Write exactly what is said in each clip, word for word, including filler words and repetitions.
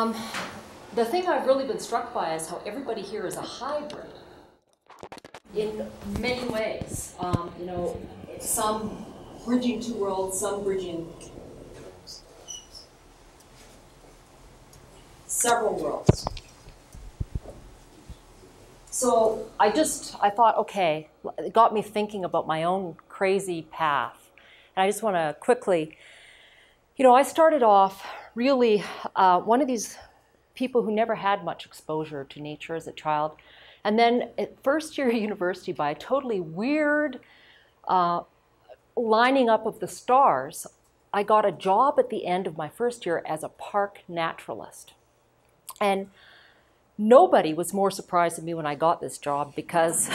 Um, the thing I've really been struck by is how everybody here is a hybrid in many ways. Um, you know, some bridging two worlds, some bridging several worlds. So I just, I thought, okay, it got me thinking about my own crazy path. And I just want to quickly, you know, I started off really uh, one of these people who never had much exposure to nature as a child. And then at first year of university, by a totally weird uh, lining up of the stars, I got a job at the end of my first year as a park naturalist. And nobody was more surprised than me when I got this job, because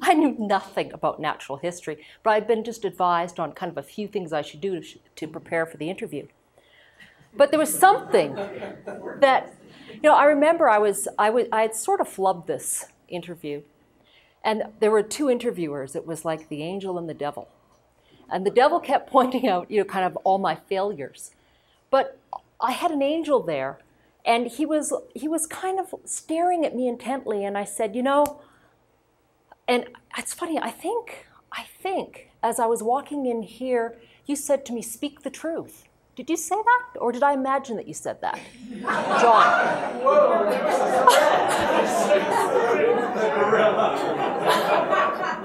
I knew nothing about natural history, but I'd been just advised on kind of a few things I should do to, to prepare for the interview. But there was something that, you know, I remember I was, I was, I had sort of flubbed this interview, and there were two interviewers. It was like the angel and the devil. And the devil kept pointing out, you know, kind of all my failures. But I had an angel there. And he was, he was kind of staring at me intently, and I said, you know, and it's funny, I think, I think, as I was walking in here, you said to me, speak the truth. Did you say that? Or did I imagine that you said that? John.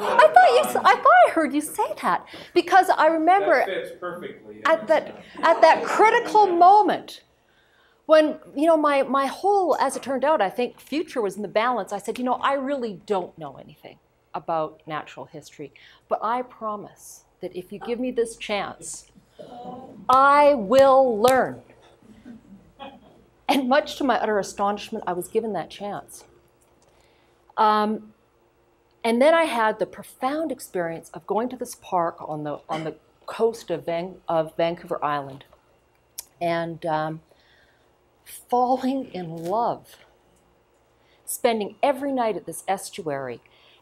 I thought you, I thought I heard you say that, because I remember that fits perfectly, yeah. at, that, at that critical moment, when, you know, my, my whole, as it turned out, I think future was in the balance, I said, you know, I really don't know anything about natural history, but I promise that if you give me this chance, I will learn. And much to my utter astonishment, I was given that chance. Um, and then I had the profound experience of going to this park on the, on the coast of, Van, of Vancouver Island. And um, falling in love, spending every night at this estuary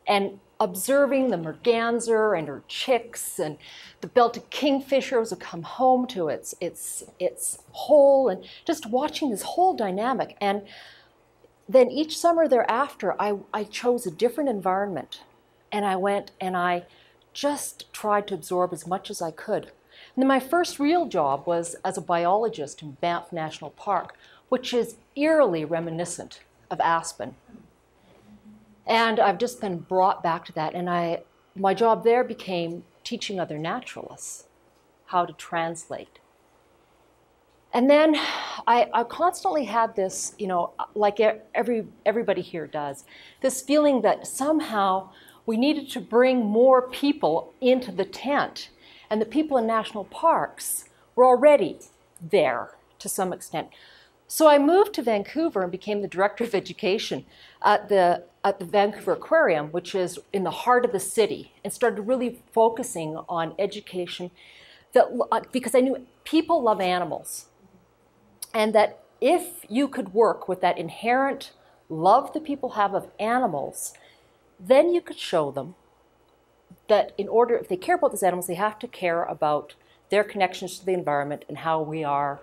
and observing the merganser and her chicks and the belted kingfisher as it come home to its, its, its hole, and just watching this whole dynamic. And then each summer thereafter, I, I chose a different environment, and I went and I just tried to absorb as much as I could. And then my first real job was as a biologist in Banff National Park, which is eerily reminiscent of Aspen. And I've just been brought back to that. And I, my job there became teaching other naturalists how to translate. And then I, I constantly had this, you know, like every, everybody here does, this feeling that somehow we needed to bring more people into the tent. And the people in national parks were already there to some extent. So I moved to Vancouver and became the director of education at the, at the Vancouver Aquarium, which is in the heart of the city, and started really focusing on education that, because I knew people love animals. And that if you could work with that inherent love that people have of animals, then you could show them that in order, if they care about these animals, they have to care about their connections to the environment and how we are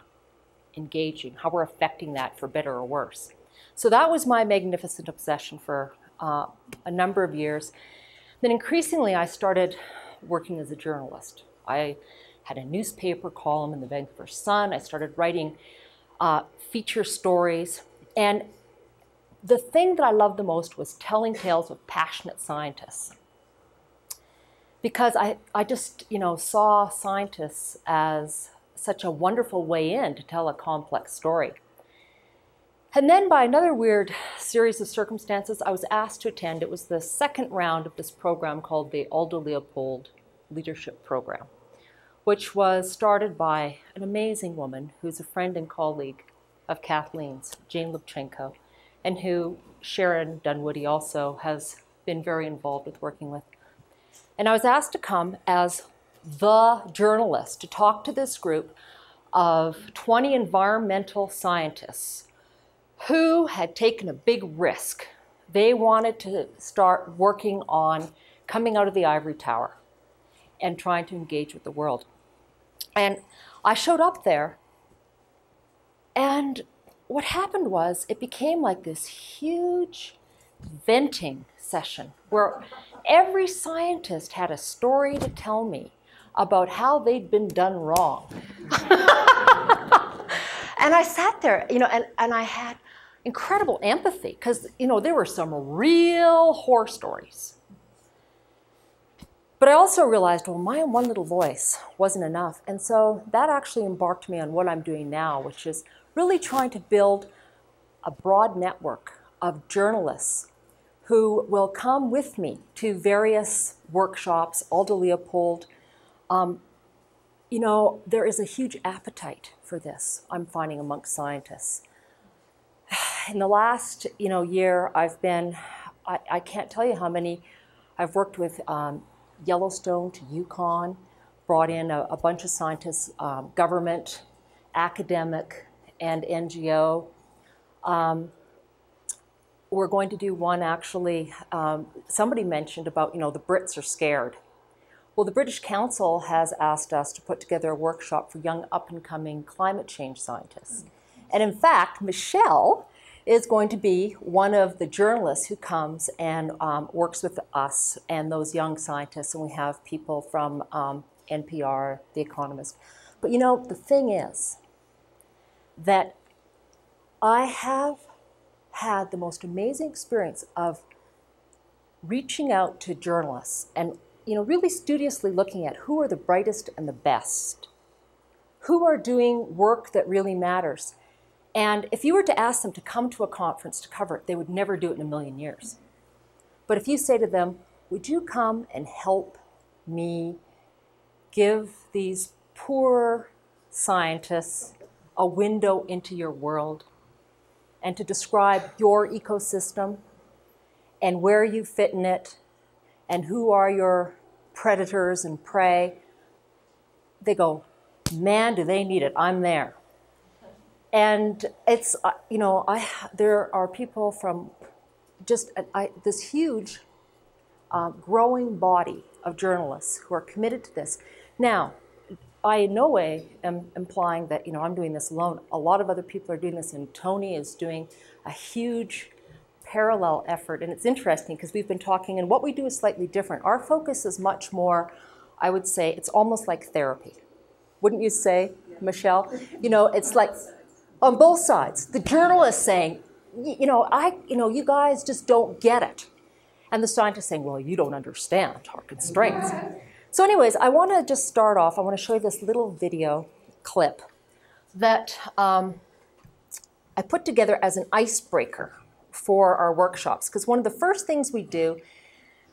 engaging, how we're affecting that for better or worse. So that was my magnificent obsession for uh, a number of years. Then increasingly, I started working as a journalist. I had a newspaper column in the Vancouver Sun. I started writing uh, feature stories. And the thing that I loved the most was telling tales of passionate scientists. Because I, I just, you know, saw scientists as such a wonderful way in to tell a complex story. And then by another weird series of circumstances, I was asked to attend. It was the second round of this program called the Aldo Leopold Leadership Program, which was started by an amazing woman who's a friend and colleague of Kathleen's, Jane Lubchenco, and who Sharon Dunwoody also has been very involved with working with. And I was asked to come as the journalist to talk to this group of twenty environmental scientists who had taken a big risk. They wanted to start working on coming out of the ivory tower and trying to engage with the world. And I showed up there, and what happened was it became like this huge venting session where every scientist had a story to tell me about how they'd been done wrong. And I sat there, you know, and, and I had incredible empathy because, you know, there were some real horror stories. But I also realized, well, my one little voice wasn't enough. And so that actually embarked me on what I'm doing now, which is really trying to build a broad network of journalists who will come with me to various workshops, Aldo Leopold. Um, you know, there is a huge appetite for this, I'm finding, amongst scientists. In the last, you know, year, I've been, I, I can't tell you how many, I've worked with um, Yellowstone to Yukon, brought in a, a bunch of scientists, um, government, academic, and N G O. Um, we're going to do one, actually, um, somebody mentioned about, you know, the Brits are scared. Well, the British Council has asked us to put together a workshop for young up-and-coming climate change scientists. And in fact, Michelle is going to be one of the journalists who comes and um, works with us and those young scientists. And we have people from um, N P R, The Economist. But you know, the thing is that I have had the most amazing experience of reaching out to journalists and, you know, really studiously looking at who are the brightest and the best, who are doing work that really matters. And if you were to ask them to come to a conference to cover it, they would never do it in a million years. But if you say to them, would you come and help me give these poor scientists a window into your world and to describe your ecosystem and where you fit in it, and who are your predators and prey, they go, man, do they need it, I'm there. And it's, you know, I, there are people from just I, this huge uh, growing body of journalists who are committed to this. Now, I in no way am implying that, you know, I'm doing this alone. A lot of other people are doing this, and Tony is doing a huge parallel effort. And it's interesting because we've been talking, and what we do is slightly different. Our focus is much more, I would say, it's almost like therapy. Wouldn't you say, yeah, Michelle? You know, it's like on both sides. The journalist saying, you know, I, you know, you guys just don't get it. And the scientist saying, well, you don't understand our constraints. So anyways, I want to just start off. I want to show you this little video clip that um, I put together as an icebreaker for our workshops, because one of the first things we do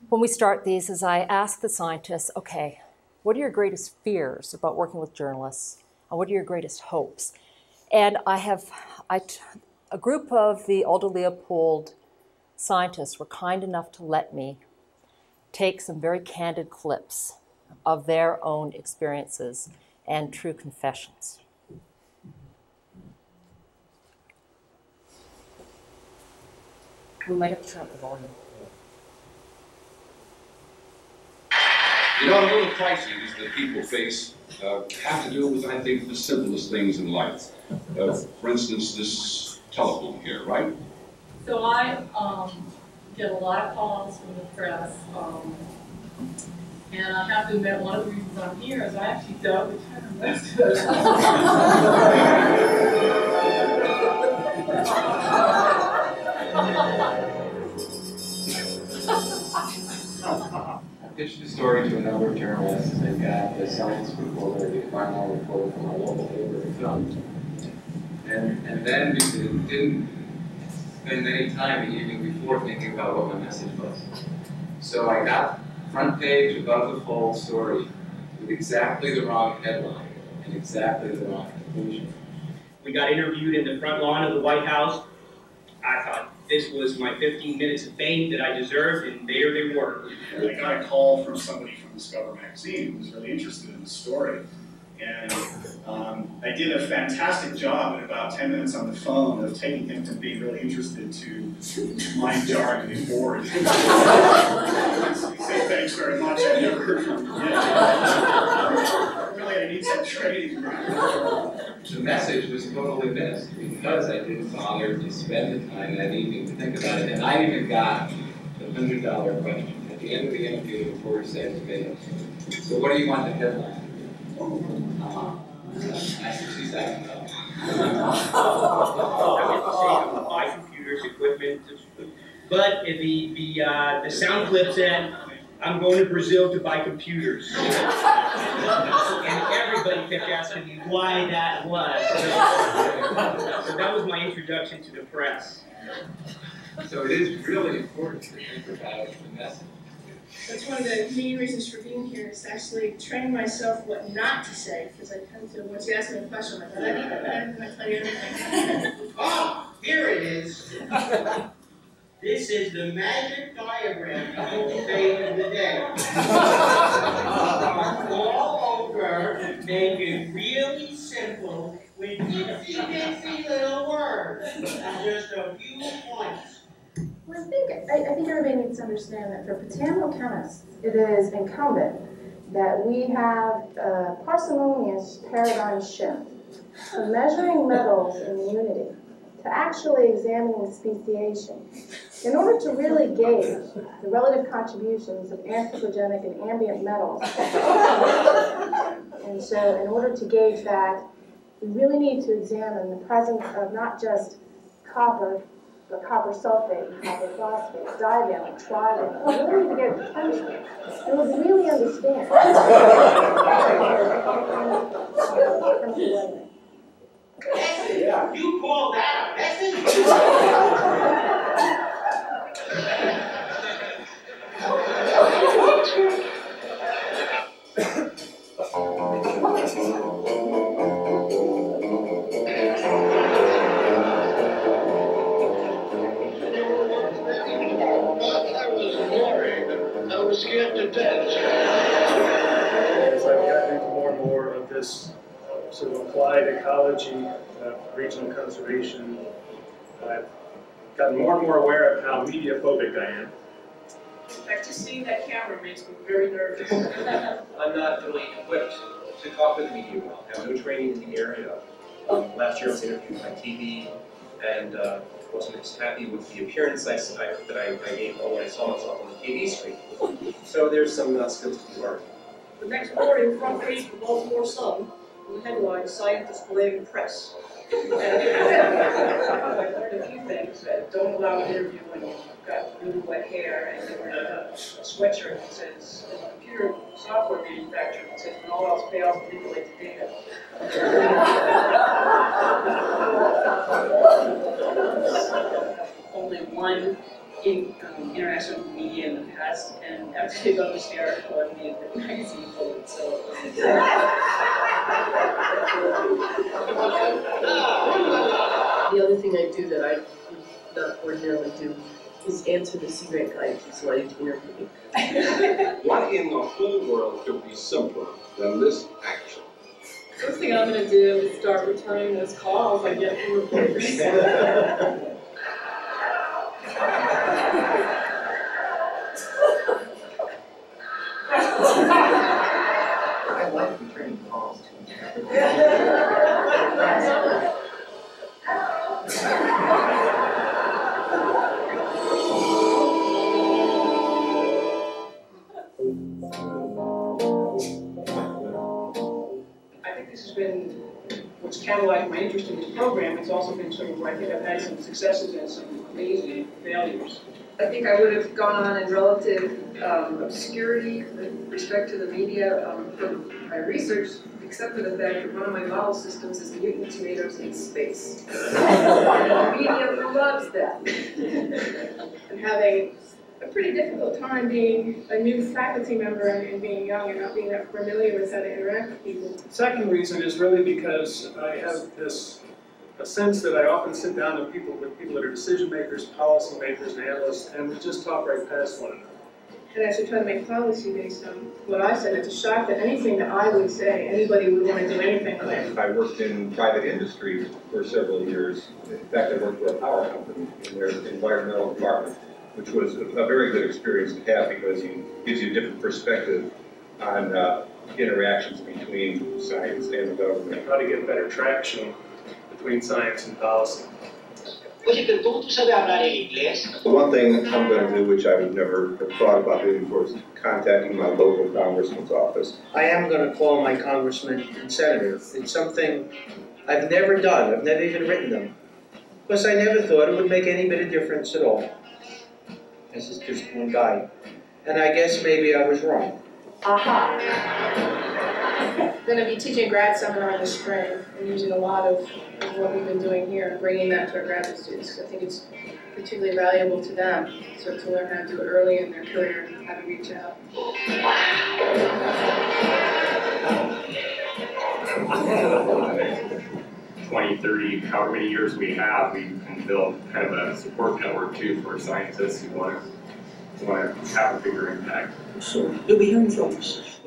when we start these is I ask the scientists, okay, what are your greatest fears about working with journalists, and what are your greatest hopes? And I have I, a group of the Aldo Leopold scientists were kind enough to let me take some very candid clips of their own experiences and true confessions. We might have to turn up the volume. You know, a lot of crises that people face uh, have to do with, I think, the simplest things in life. Uh, for instance, this telephone here, right? So I um, get a lot of calls from the press, um, and I have to admit, one of the reasons I'm here is I actually don't return most of it. Pitched the story to a number of journalists and got the science reporter, the environmental reporter from our local paper filmed. And and then didn't, didn't spend any time the evening before thinking about what my message was. So I got front page above the fold story with exactly the wrong headline and exactly the wrong conclusion. We got interviewed in the front lawn of the White House. I thought this was my fifteen minutes of fame that I deserved, and there they were. And I got a call from somebody from Discover Magazine who was really interested in the story. And um, I did a fantastic job in about ten minutes on the phone of taking him from being really interested to my jar and bored. He said, thanks very much, I never heard from him again. Really, I need some training. the message was totally missed because I didn't bother to spend the time that evening to think about it. And I even got the one hundred dollar question. At the end of the interview, the reporter said to me, "So what do you want the headline?" Uh-huh. I said, "Geez, I don't know." I would buy computers, equipment, but the the uh, the sound clip said, "I'm going to Brazil to buy computers," and everybody kept asking me why that was. So that was my introduction to the press. So it is really important to think about the message. That's one of the main reasons for being here, is to actually train myself what not to say, because I tend to, once you ask me a question, I'm like, I need that, and I tell you everything. Oh, here it is. This is the magic diagram you made of the day. I'm all over, make it really simple with itsy bitsy little words, just a few points. Well, I think, I, I think everybody needs to understand that for botanical chemists, it is incumbent that we have a parsimonious paradigm shift from measuring metals in unity to actually examining speciation in order to really gauge the relative contributions of anthropogenic and ambient metals. And so in order to gauge that, we really need to examine the presence of not just copper, but copper sulfate, copper phosphate, divalent, trivalent. We really need to get into chemistry. It was really understand. Yeah. You call that a message? I was scared to death. As I've gotten into more and more of this uh, sort of applied ecology, uh, regional conservation, I've gotten more and more aware of how media-phobic I am. In fact, just seeing that camera makes me very nervous. I'm not really equipped to talk with the media well. I have no training in the area. Um, last year I was interviewed by T V, and uh, wasn't as happy with the appearance I, that I, I gave when I saw myself on the T V screen. So there's some uh, skills to learn. The next morning, front page of the Baltimore Sun, with the headline, "Scientists Blame Press." And I learned a few things. Uh, don't allow an interview when you've got really wet hair and you're in a, a sweatshirt that says, a computer software manufacturer that says, "When all else fails, manipulate the data." Only one in, um, interaction with media in the past, and after they go to Sharon Dunwoody, the magazine pulled it, so. The other thing I do that I would not ordinarily do is answer the sea grant guy who keeps wanting to interview me. What in the whole world could be simpler than this action? First thing I'm going to do is start returning those calls I get from reporters. I like returning calls too. It's catalyzed my interest in this program. It's also been sort of where I think I've had some successes and some amazing failures. I think I would have gone on in relative um, obscurity with respect to the media um, from my research, except for the fact that one of my model systems is mutant tomatoes in space. The media loves that. And having a pretty difficult time being a new faculty member and being young and not being that familiar with how to interact with people. Second reason is really because I have this a sense that I often sit down with people, with people that are decision makers, policy makers, and analysts, and we just talk right past one another. And actually try to make policy based on what I said. It's a shock that anything that I would say, anybody would want to do anything with. I worked in private industry for several years. In fact, I worked for a power company in their environmental department, which was a very good experience to have because it gives you a different perspective on uh, interactions between science and the government. How to get better traction between science and policy. The one thing I'm going to do, which I would never have thought about doing before, is contacting my local congressman's office. I am going to call my congressman and senator. It's something I've never done. I've never even written them. Plus, I never thought it would make any bit of difference at all. This is just one guy. And I guess maybe I was wrong. Aha. I'm going to be teaching a grad seminar in the spring and using a lot of what we've been doing here and bringing that to our graduate students, because I think it's particularly valuable to them, so to learn how to do it early in their career and how to reach out. twenty, thirty, however many years we have, we can build kind of a support network too for scientists who want to want to have a bigger impact. So, you'll be hearing from us.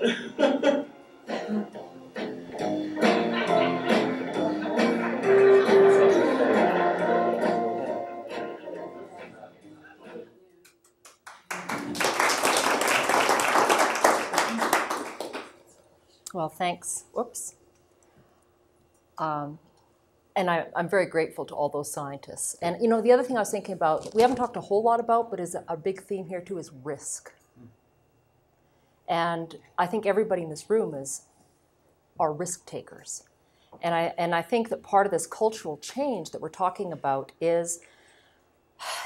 Well, thanks. Whoops. Um, And I, I'm very grateful to all those scientists. And you know, the other thing I was thinking about, we haven't talked a whole lot about, but is a big theme here too, is risk. And I think everybody in this room is are risk takers. And I and I think that part of this cultural change that we're talking about is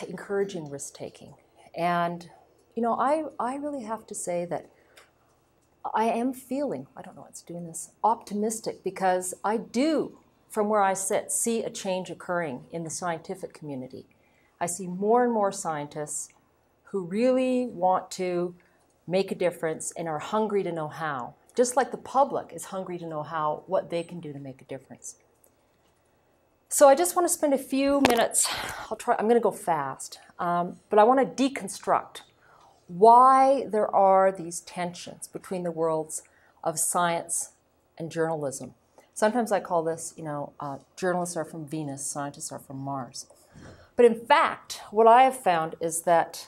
encouraging risk taking. And you know, I I really have to say that I am feeling, I don't know what's doing this, optimistic, because I do, from where I sit, see a change occurring in the scientific community. I see more and more scientists who really want to make a difference and are hungry to know how, just like the public is hungry to know how, what they can do to make a difference. So I just want to spend a few minutes, I'll try, I'm going to go fast, um, but I want to deconstruct why there are these tensions between the worlds of science and journalism. Sometimes I call this, you know, uh, journalists are from Venus, scientists are from Mars. But in fact, what I have found is that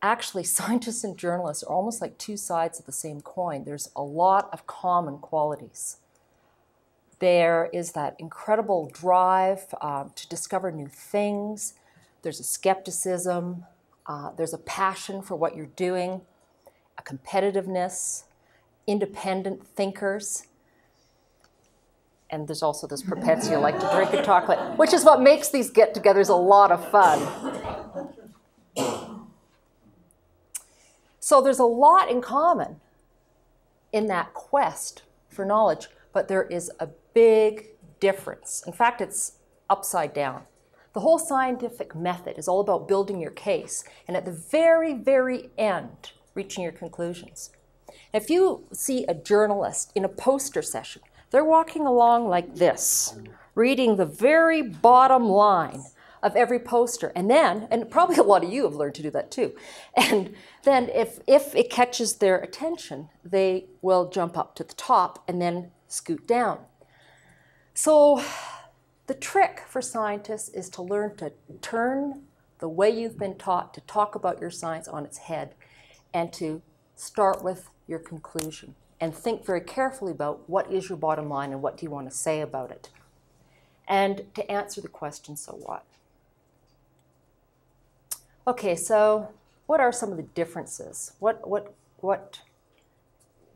actually scientists and journalists are almost like two sides of the same coin. There's a lot of common qualities. There is that incredible drive uh, to discover new things. There's a skepticism. Uh, there's a passion for what you're doing, a competitiveness, independent thinkers. And there's also this propensity to like to drink and chocolate, which is what makes these get-togethers a lot of fun. So there's a lot in common in that quest for knowledge, but there is a big difference. In fact, it's upside down. The whole scientific method is all about building your case and at the very, very end, reaching your conclusions. If you see a journalist in a poster session, they're walking along like this, reading the very bottom line of every poster. And then, and probably a lot of you have learned to do that too, and then if, if it catches their attention, they will jump up to the top and then scoot down. So the trick for scientists is to learn to turn the way you've been taught to talk about your science on its head and to start with your conclusion. And think very carefully about what is your bottom line and what do you want to say about it. And to answer the question, so what? Okay, so what are some of the differences? What, what, what?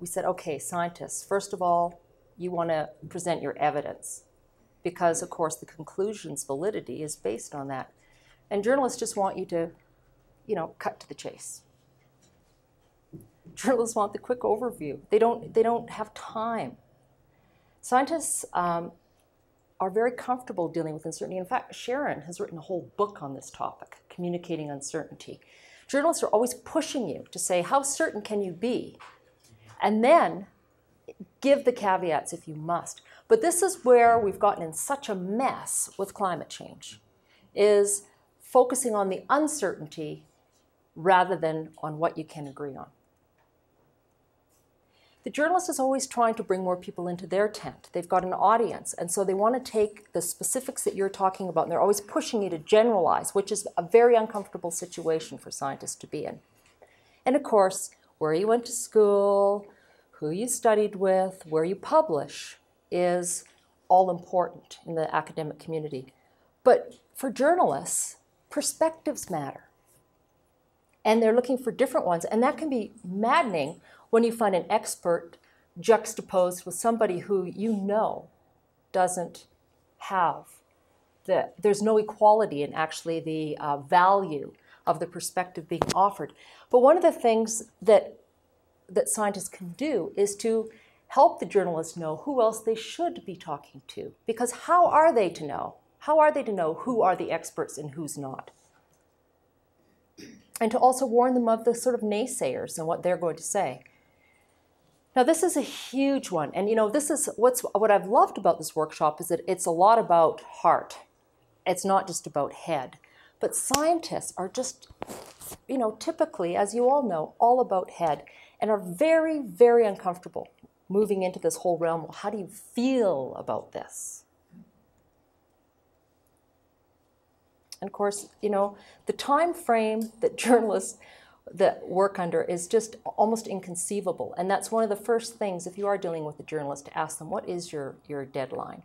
We said, okay, scientists, first of all, you want to present your evidence because, of course, the conclusion's validity is based on that. And journalists just want you to, you know, cut to the chase. Journalists want the quick overview. They don't, they don't have time. Scientists um, are very comfortable dealing with uncertainty. In fact, Sharon has written a whole book on this topic, Communicating Uncertainty. Journalists are always pushing you to say, how certain can you be? And then give the caveats if you must. But this is where we've gotten in such a mess with climate change, is focusing on the uncertainty rather than on what you can agree on. The journalist is always trying to bring more people into their tent. They've got an audience, and so they want to take the specifics that you're talking about, and they're always pushing you to generalize, which is a very uncomfortable situation for scientists to be in. And of course, where you went to school, who you studied with, where you publish is all important in the academic community. But for journalists, perspectives matter. And they're looking for different ones. And that can be maddening when you find an expert juxtaposed with somebody who you know doesn't have the, there's no equality in actually the uh, value of the perspective being offered. But one of the things that, that scientists can do is to help the journalists know who else they should be talking to. Because how are they to know? How are they to know who are the experts and who's not? And to also warn them of the sort of naysayers and what they're going to say. Now, this is a huge one. And, you know, this is what's what I've loved about this workshop is that it's a lot about heart. It's not just about head. But scientists are just, you know, typically, as you all know, all about head and are very, very uncomfortable moving into this whole realm. How do you feel about this? And of course, you know, the time frame that journalists that work under is just almost inconceivable. And that's one of the first things, if you are dealing with a journalist, to ask them, what is your, your deadline?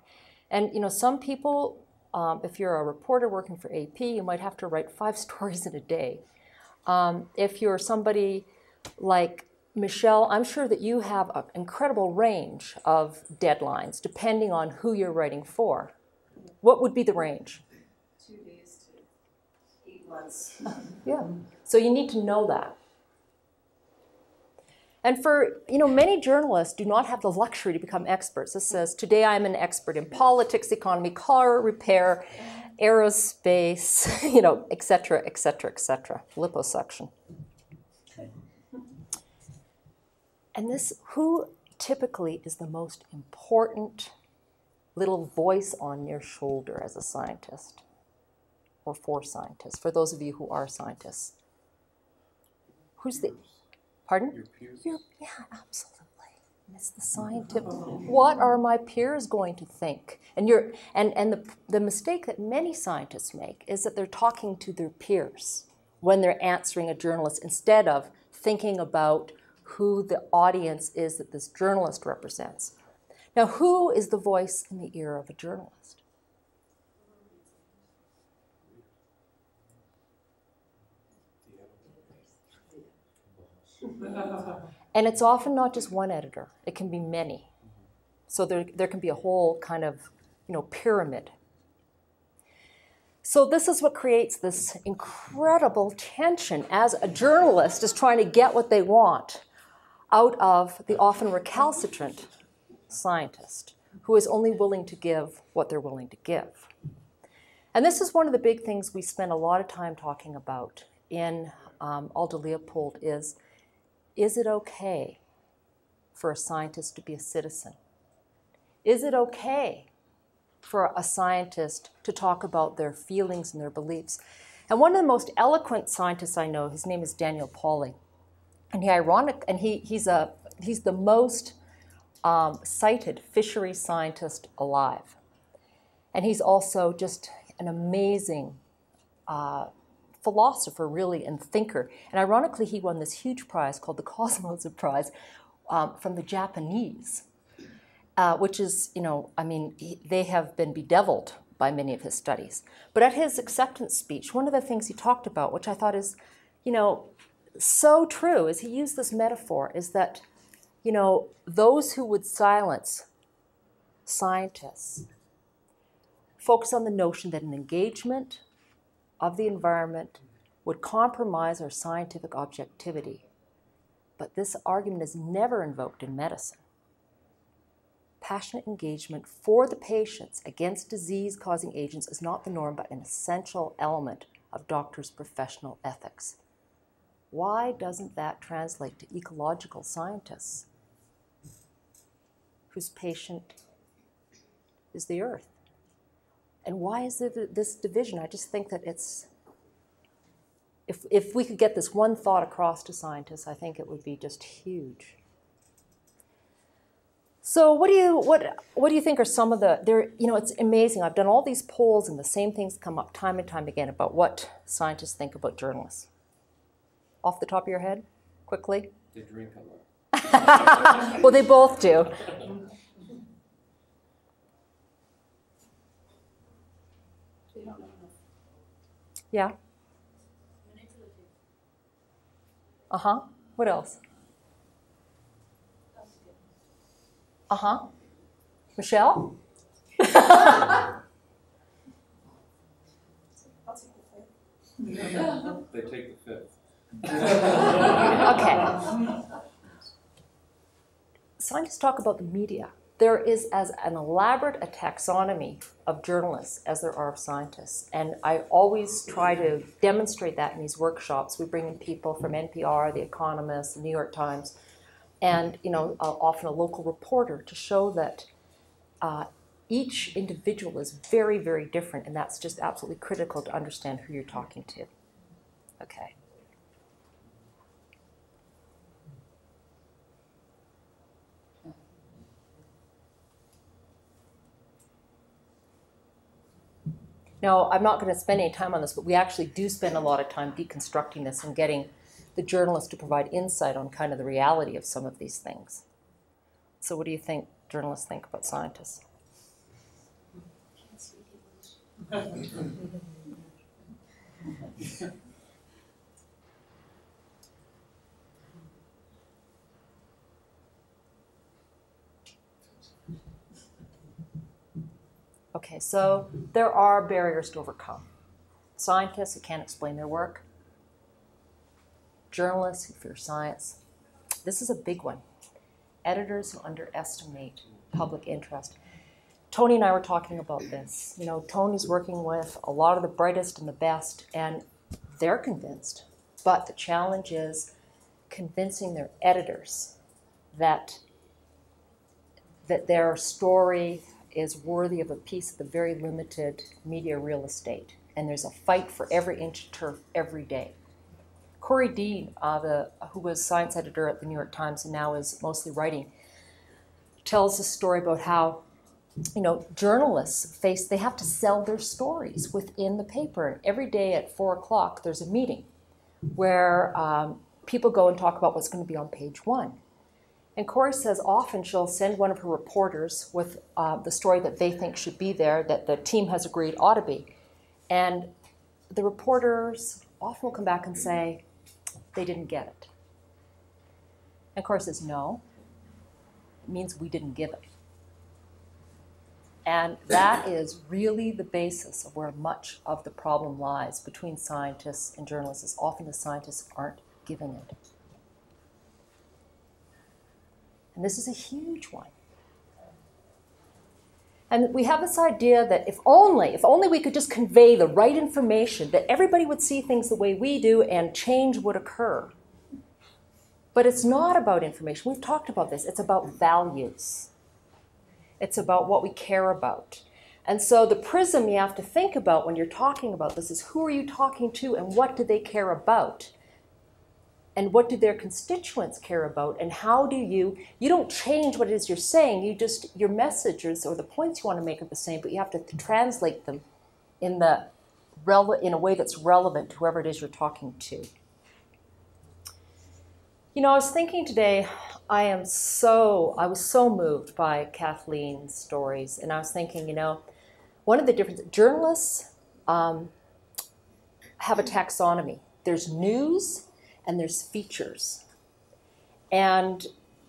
And, you know, some people, um, if you're a reporter working for A P, you might have to write five stories in a day. Um, if you're somebody like Michelle, I'm sure that you have an incredible range of deadlines, depending on who you're writing for. What would be the range? Months. Yeah. So you need to know that. And for, you know, many journalists do not have the luxury to become experts. This says, today I'm an expert in politics, economy, car repair, aerospace, you know, et cetera, et cetera, et cetera, liposuction. And this, who typically is the most important little voice on your shoulder as a scientist? Or for scientists, for those of you who are scientists. Who's the, pardon? Your peers. Your, yeah, absolutely. It's the scientific. What are my peers going to think? And, you're, and, and the, the mistake that many scientists make is that they're talking to their peers when they're answering a journalist instead of thinking about who the audience is that this journalist represents. Now, who is the voice in the ear of a journalist? And it's often not just one editor. It can be many. So there, there can be a whole kind of, you know, pyramid. So this is what creates this incredible tension as a journalist is trying to get what they want out of the often recalcitrant scientist who is only willing to give what they're willing to give. And this is one of the big things we spend a lot of time talking about in um, Aldo Leopold is, is it okay for a scientist to be a citizen? Is it okay for a scientist to talk about their feelings and their beliefs? And one of the most eloquent scientists I know, his name is Daniel Pauly, and he ironic and he he's a he's the most um, cited fishery scientist alive, and he's also just an amazing Uh, philosopher, really, and thinker. And ironically, he won this huge prize called the Cosmos Prize um, from the Japanese, uh, which is, you know, I mean, he, they have been bedeviled by many of his studies. But at his acceptance speech, one of the things he talked about, which I thought is, you know, so true, is he used this metaphor, is that, you know, those who would silence scientists focus on the notion that an engagement of the environment would compromise our scientific objectivity. But this argument is never invoked in medicine. Passionate engagement for the patients against disease-causing agents is not the norm, but an essential element of doctors' professional ethics. Why doesn't that translate to ecological scientists whose patient is the earth? And why is there this division? I just think that it's, if, if we could get this one thought across to scientists, I think it would be just huge. So what do you, what, what do you think are some of the, there, you know, it's amazing. I've done all these polls and the same things come up time and time again about what scientists think about journalists. Off the top of your head, quickly? They drink a lot. Well, they both do. Yeah. Uh-huh. What else? Uh-huh. Michelle? They take the fifth. Okay. Scientists talk about the media. There is as an elaborate a taxonomy of journalists as there are of scientists. And I always try to demonstrate that in these workshops. We bring in people from N P R, The Economist, The New York Times, and you know, uh, often a local reporter to show that uh, each individual is very, very different, and that's just absolutely critical to understand who you're talking to. Okay. Now, I'm not going to spend any time on this, but we actually do spend a lot of time deconstructing this and getting the journalist to provide insight on kind of the reality of some of these things. So what do you think journalists think about scientists? Okay, so there are barriers to overcome. Scientists who can't explain their work. Journalists who fear science. This is a big one. Editors who underestimate public interest. Tony and I were talking about this. You know, Tony's working with a lot of the brightest and the best, and they're convinced. But the challenge is convincing their editors that, that their story is worthy of a piece of the very limited media real estate. And there's a fight for every inch of turf every day. Cory Dean, uh, the, who was science editor at the New York Times and now is mostly writing, tells a story about how you know, journalists face, they have to sell their stories within the paper. And every day at four o'clock, there's a meeting where um, people go and talk about what's going to be on page one. And Cory says often she'll send one of her reporters with uh, the story that they think should be there, that the team has agreed ought to be. And the reporters often will come back and say, they didn't get it. And Cory says, no, it means we didn't give it. And that is really the basis of where much of the problem lies between scientists and journalists, is often the scientists aren't giving it. And this is a huge one. And we have this idea that if only, if only we could just convey the right information, that everybody would see things the way we do and change would occur. But it's not about information. We've talked about this. It's about values. It's about what we care about. And so the prism you have to think about when you're talking about this is, who are you talking to and what do they care about? And what do their constituents care about? And how do you, you don't change what it is you're saying, you just, your messages or the points you want to make are the same, but you have to translate them in, the, in a way that's relevant to whoever it is you're talking to. You know, I was thinking today, I am so, I was so moved by Kathleen's stories, and I was thinking, you know, one of the differences, journalists um, have a taxonomy. There's news, and there's features. And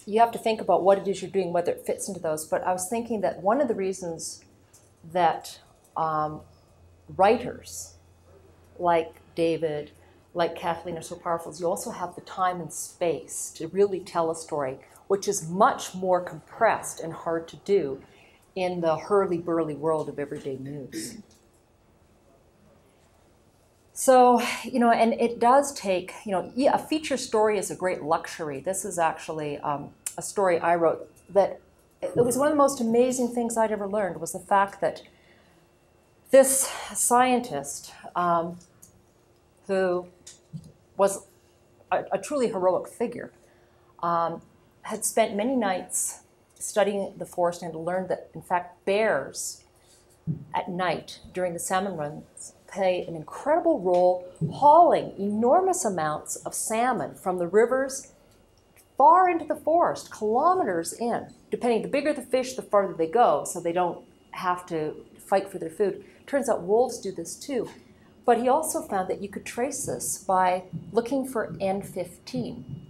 you have to think about what it is you're doing, whether it fits into those. But I was thinking that one of the reasons that um, writers like David, like Kathleen are so powerful is you also have the time and space to really tell a story, which is much more compressed and hard to do in the hurly-burly world of everyday news. So, you know, and it does take, you know, yeah, a feature story is a great luxury. This is actually um, a story I wrote that it was one of the most amazing things I'd ever learned was the fact that this scientist um, who was a, a truly heroic figure um, had spent many nights studying the forest and learned that, in fact, bears at night during the salmon runs play an incredible role hauling enormous amounts of salmon from the rivers far into the forest, kilometers in, depending, the bigger the fish, the farther they go, so they don't have to fight for their food. Turns out wolves do this too. But he also found that you could trace this by looking for N fifteen,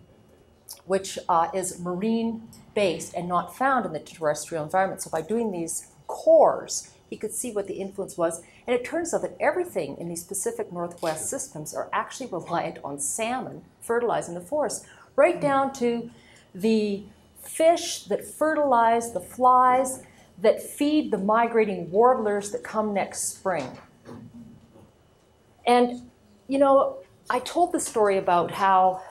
which uh, is marine-based and not found in the terrestrial environment. So by doing these cores, he could see what the influence was. And it turns out that everything in these Pacific Northwest systems are actually reliant on salmon fertilizing the forest, right down to the fish that fertilize the flies that feed the migrating warblers that come next spring. And, you know, I told the story about how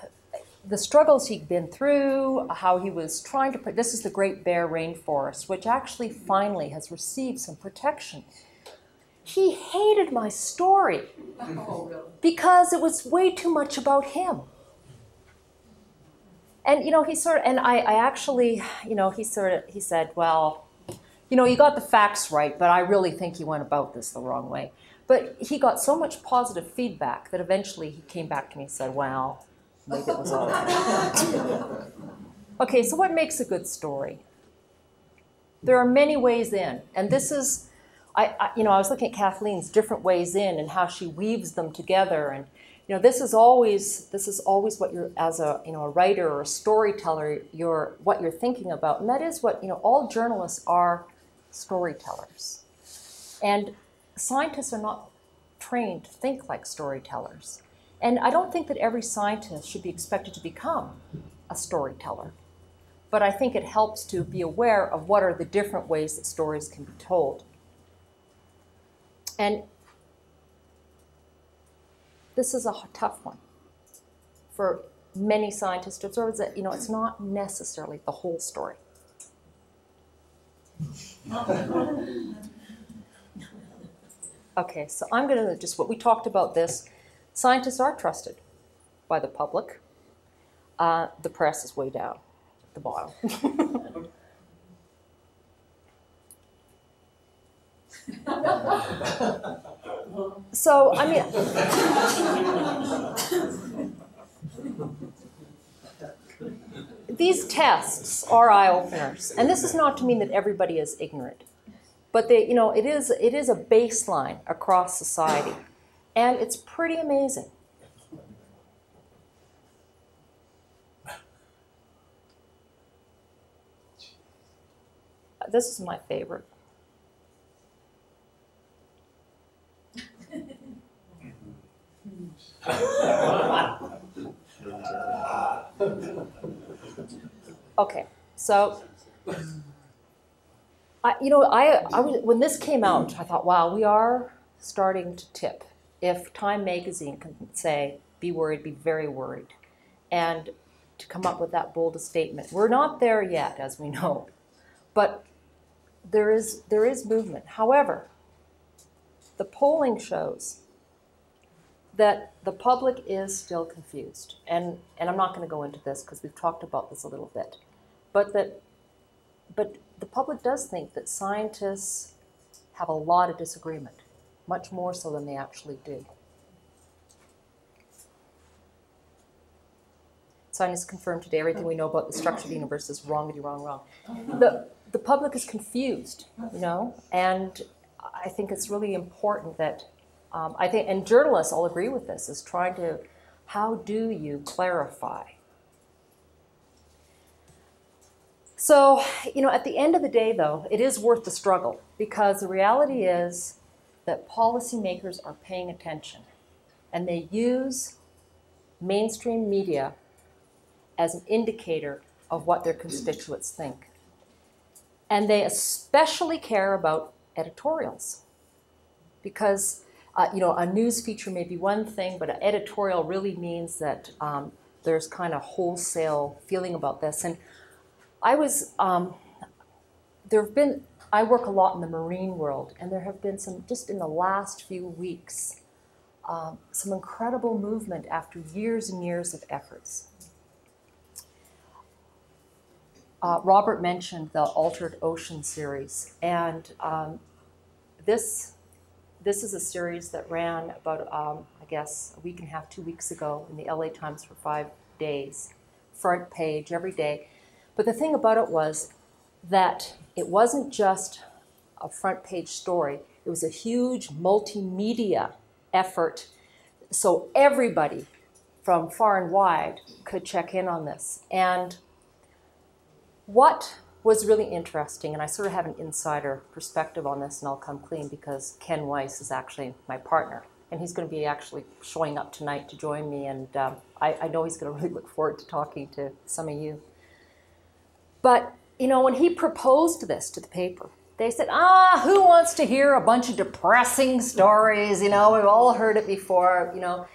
the struggles he'd been through, how he was trying to put, this is the Great Bear Rainforest, which actually finally has received some protection. He hated my story because it was way too much about him. And, you know, he sort of, and I, I actually, you know, he sort of, he said, well, you know, you got the facts right, but I really think you went about this the wrong way. But he got so much positive feedback that eventually he came back to me and said, well, maybe it was all right. Okay, so what makes a good story? There are many ways in. And this is, I, I, you know, I was looking at Kathleen's different ways in and how she weaves them together. And, you know, this is always, this is always what you're, as a, you know, a writer or a storyteller, you're, what you're thinking about. And that is what, you know, all journalists are storytellers. And scientists are not trained to think like storytellers. And I don't think that every scientist should be expected to become a storyteller. But I think it helps to be aware of what are the different ways that stories can be told. And this is a tough one for many scientists to observe, that, you know, it's not necessarily the whole story. Okay, so I'm going to just, what we talked about this, scientists are trusted by the public. Uh, the press is way down at the bottom. So, I mean, these tests are eye-openers. And this is not to mean that everybody is ignorant. But they, you know, it is, it is a baseline across society. And it's pretty amazing. This is my favorite. Okay, so I, you know, I, I was, when this came out, I thought, wow, we are starting to tip. If Time magazine can say, be worried, be very worried, and to come up with that bold a statement. We're not there yet, as we know, but there is, there is movement. However, the polling shows that the public is still confused. And, and I'm not going to go into this because we've talked about this a little bit, but, that, but the public does think that scientists have a lot of disagreement, much more so than they actually do. Science confirmed today everything we know about the structure of the universe is wrongity, wrong, wrong. The, the public is confused, you know, and I think it's really important that, um, I think, and journalists all agree with this, is trying to, how do you clarify? So, you know, at the end of the day, though, it is worth the struggle, because the reality is that policymakers are paying attention, and they use mainstream media as an indicator of what their constituents think. And they especially care about editorials, because uh, you know, a news feature may be one thing, but an editorial really means that um, there's kind of wholesale feeling about this. And I was um, there have been. I work a lot in the marine world, and there have been some, just in the last few weeks, um, some incredible movement after years and years of efforts. Uh, Robert mentioned the Altered Ocean series, and um, this, this is a series that ran about, um, I guess, a week and a half, two weeks ago in the L A Times for five days. front page every day. But the thing about it was that it wasn't just a front page story. It was a huge multimedia effort. So everybody from far and wide could check in on this. And what was really interesting, and I sort of have an insider perspective on this, and I'll come clean because Ken Weiss is actually my partner. And he's going to be actually showing up tonight to join me. And um, I, I know he's going to really look forward to talking to some of you. But, you know, when he proposed this to the paper, they said, ah, who wants to hear a bunch of depressing stories? You know, we've all heard it before, you know.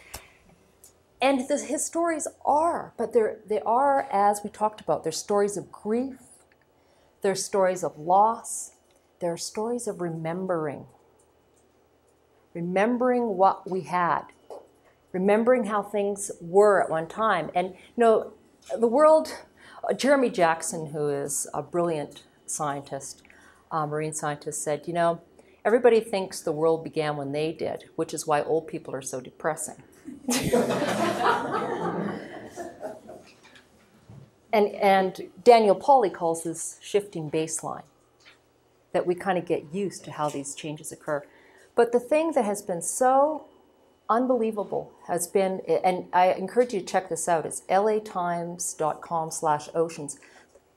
And the, his stories are, but they're, they are, as we talked about, they're stories of grief. They're stories of loss. They're stories of remembering. Remembering what we had, remembering how things were at one time. And you know, the world, Jeremy Jackson, who is a brilliant scientist, uh, marine scientist, said, you know, everybody thinks the world began when they did, which is why old people are so depressing. and, and Daniel Pauly calls this shifting baseline, that we kind of get used to how these changes occur. But the thing that has been so unbelievable has been, and I encourage you to check this out, it's L A times dot com slash oceans.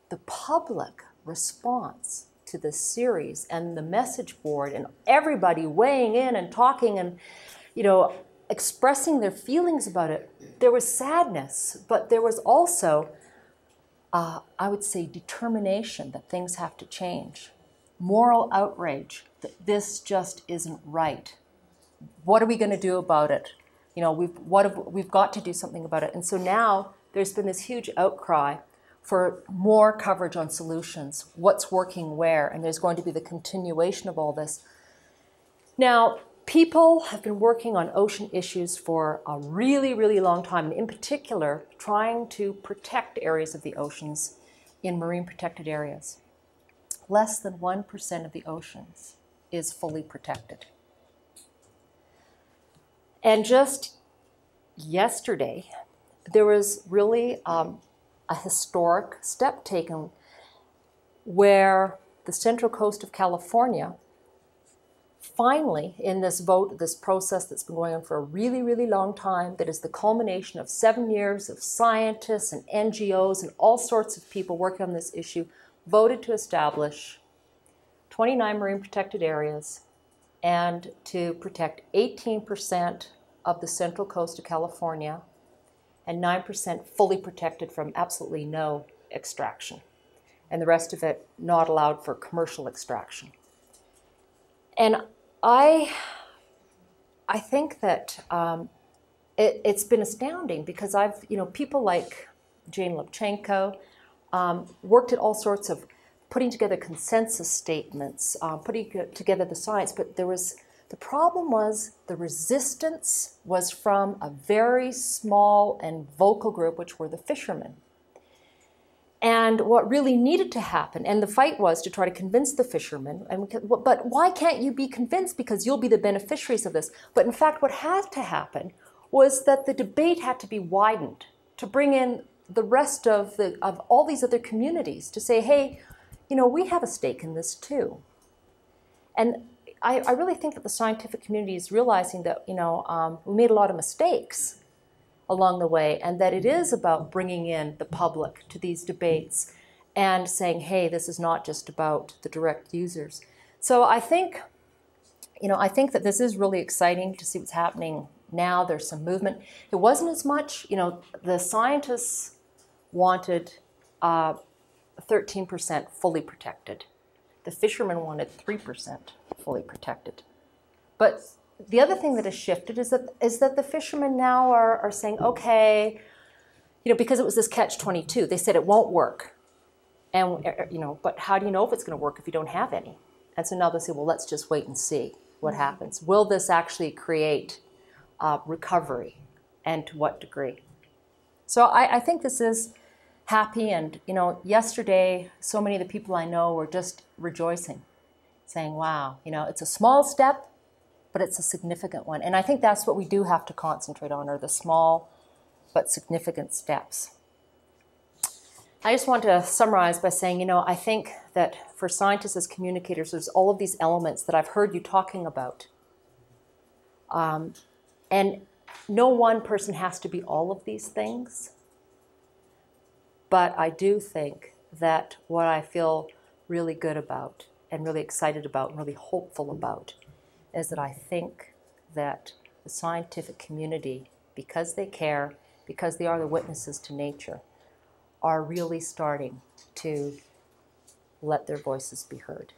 The public response to this series and the message board and everybody weighing in and talking and, you know, expressing their feelings about it. There was sadness, but there was also, uh, I would say, determination that things have to change. Moral outrage that this just isn't right. What are we going to do about it? You know, we've what have, we've got to do something about it. And so now there's been this huge outcry for more coverage on solutions, what's working where, and there's going to be the continuation of all this. Now, people have been working on ocean issues for a really, really long time, and in particular, trying to protect areas of the oceans in marine protected areas. Less than one percent of the oceans is fully protected. And just yesterday, there was really um, a historic step taken where the Central Coast of California finally, in this vote, this process that's been going on for a really, really long time, that is the culmination of seven years of scientists and N G Os and all sorts of people working on this issue, voted to establish twenty-nine marine protected areas and to protect eighteen percent of the Central Coast of California and nine percent fully protected from absolutely no extraction, and the rest of it not allowed for commercial extraction. And I, I think that um, it, it's been astounding because I've, you know, people like Jane Lubchenco, Um, worked at all sorts of putting together consensus statements, uh, putting together the science, but there was, the problem was the resistance was from a very small and vocal group, which were the fishermen. And what really needed to happen, and the fight was to try to convince the fishermen, and, but why can't you be convinced? Because you'll be the beneficiaries of this. But in fact, what had to happen was that the debate had to be widened to bring in the rest of, the, of all these other communities to say, hey, you know, we have a stake in this too. And I, I really think that the scientific community is realizing that, you know, um, we made a lot of mistakes along the way, and that it is about bringing in the public to these debates and saying, hey, this is not just about the direct users. So I think, you know, I think that this is really exciting to see what's happening now. There's some movement. It wasn't as much, you know, the scientists wanted uh, thirteen percent fully protected. The fishermen wanted three percent fully protected. But the other thing that has shifted is that, is that the fishermen now are, are saying, okay, you know, because it was this catch twenty-two, they said it won't work. And, you know, but how do you know if it's going to work if you don't have any? And so now they say, well, let's just wait and see what happens. Will this actually create Uh, recovery, and to what degree? So I, I think this is happy, and you know, yesterday so many of the people I know were just rejoicing, saying, wow, you know, it's a small step, but it's a significant one. And I think that's what we do have to concentrate on, are the small but significant steps. I just want to summarize by saying, you know, I think that for scientists as communicators, there's all of these elements that I've heard you talking about. Um, and no one person has to be all of these things. But I do think that what I feel really good about and really excited about and really hopeful about is that I think that the scientific community, because they care, because they are the witnesses to nature, are really starting to let their voices be heard.